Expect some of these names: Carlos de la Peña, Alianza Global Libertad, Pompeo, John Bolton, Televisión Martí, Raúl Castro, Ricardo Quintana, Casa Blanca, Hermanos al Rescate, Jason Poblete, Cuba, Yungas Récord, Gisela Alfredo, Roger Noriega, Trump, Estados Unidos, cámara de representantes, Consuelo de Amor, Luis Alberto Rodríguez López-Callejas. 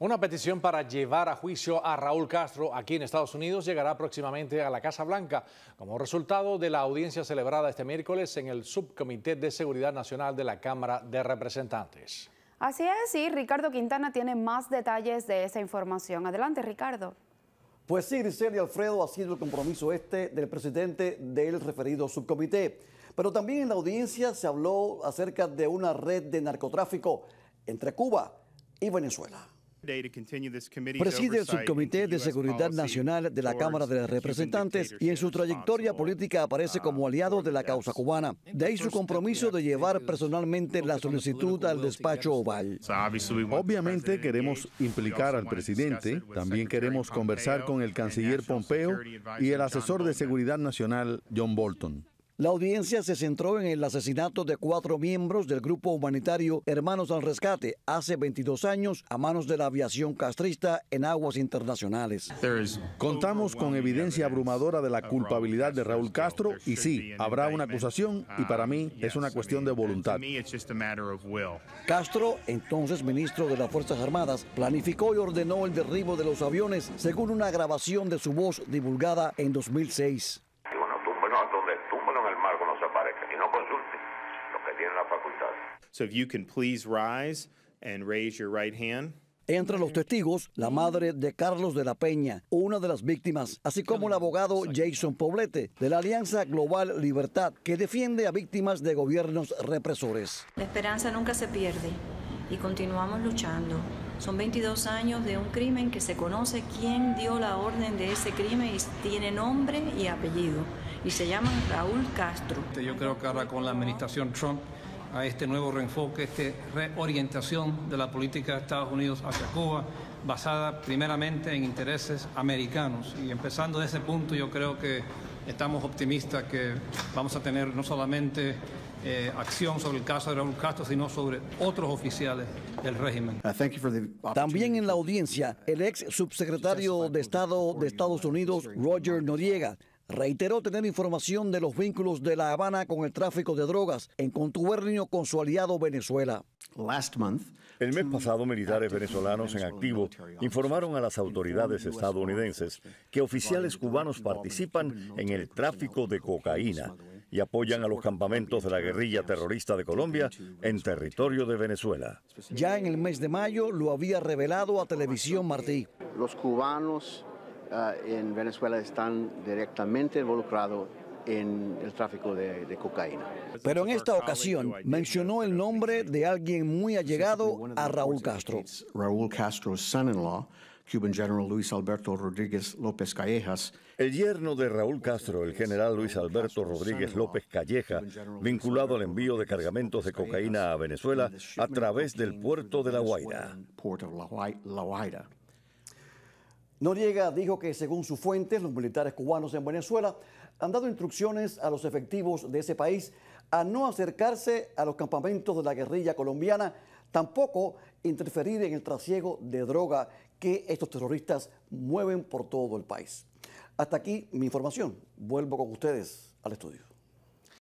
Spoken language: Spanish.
Una petición para llevar a juicio a Raúl Castro aquí en Estados Unidos llegará próximamente a la Casa Blanca como resultado de la audiencia celebrada este miércoles en el Subcomité de Seguridad Nacional de la Cámara de Representantes. Así es, y Ricardo Quintana tiene más detalles de esa información. Adelante, Ricardo. Pues sí, Gisela Alfredo, ha sido el compromiso este del presidente del referido subcomité. Pero también en la audiencia se habló acerca de una red de narcotráfico entre Cuba y Venezuela. Preside el Subcomité de Seguridad Nacional de la Cámara de Representantes y en su trayectoria política aparece como aliado de la causa cubana. De ahí su compromiso de llevar personalmente la solicitud al despacho Oval. Obviamente queremos implicar al presidente, también queremos conversar con el canciller Pompeo y el asesor de Seguridad Nacional John Bolton. La audiencia se centró en el asesinato de 4 miembros del grupo humanitario Hermanos al Rescate hace 22 años a manos de la aviación castrista en aguas internacionales. Contamos con evidencia abrumadora de la culpabilidad de Raúl Castro y sí, habrá una acusación y para mí es una cuestión de voluntad. Castro, entonces ministro de las Fuerzas Armadas, planificó y ordenó el derribo de los aviones según una grabación de su voz divulgada en 2006. Entre los testigos, la madre de Carlos de la Peña, una de las víctimas, así como el abogado Jason Poblete, de la Alianza Global Libertad, que defiende a víctimas de gobiernos represores. La esperanza nunca se pierde y continuamos luchando. Son 22 años de un crimen que se conoce quién dio la orden de ese crimen y tiene nombre y apellido. Y se llama Raúl Castro. Yo creo que ahora con la administración Trump, a este nuevo reenfoque, esta reorientación de la política de Estados Unidos hacia Cuba, basada primeramente en intereses americanos. Y empezando de ese punto, yo creo que estamos optimistas que vamos a tener no solamente acción sobre el caso de Raúl Castro, sino sobre otros oficiales del régimen. También en la audiencia, el ex subsecretario de Estado de Estados Unidos, Roger Noriega, reiteró tener información de los vínculos de La Habana con el tráfico de drogas en contubernio con su aliado Venezuela. El mes pasado, militares venezolanos en activo informaron a las autoridades estadounidenses que oficiales cubanos participan en el tráfico de cocaína y apoyan a los campamentos de la guerrilla terrorista de Colombia en territorio de Venezuela. Ya en el mes de mayo lo había revelado a Televisión Martí. Los cubanos en Venezuela están directamente involucrados en el tráfico de cocaína. Pero en esta ocasión mencionó el nombre de alguien muy allegado a Raúl Castro. Raúl Castro's son-in-law, Cuban General Luis Alberto Rodríguez López-Callejas. El yerno de Raúl Castro, el general Luis Alberto Rodríguez López-Callejas, vinculado al envío de cargamentos de cocaína a Venezuela a través del puerto de La Guaira. Noriega dijo que, según sus fuentes, los militares cubanos en Venezuela han dado instrucciones a los efectivos de ese país a no acercarse a los campamentos de la guerrilla colombiana, tampoco interferir en el trasiego de droga que estos terroristas mueven por todo el país. Hasta aquí mi información. Vuelvo con ustedes al estudio.